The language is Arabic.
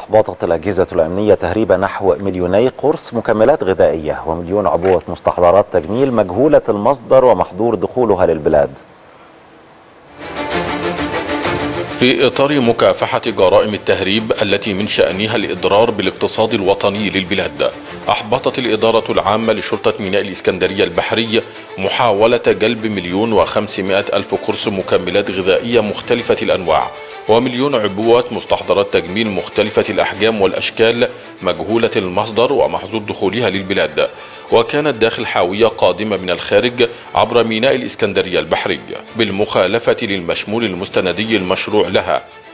أحبطت الأجهزة الأمنية تهريب نحو 2 مليون قرص مكملات غذائية و1 مليون عبوة مستحضرات تجميل مجهولة المصدر ومحظور دخولها للبلاد. في إطار مكافحة جرائم التهريب التي من شأنها الإضرار بالاقتصاد الوطني للبلاد، أحبطت الإدارة العامة لشرطة ميناء الإسكندرية البحري محاولة جلب 1,500,000 قرص مكملات غذائية مختلفة الأنواع و1 مليون عبوة مستحضرات تجميل مختلفة الأحجام والأشكال مجهولة المصدر ومحظور دخولها للبلاد، وكانت داخل حاوية قادمة من الخارج عبر ميناء الإسكندرية البحري بالمخالفة للمشمول المستندي المشروع لها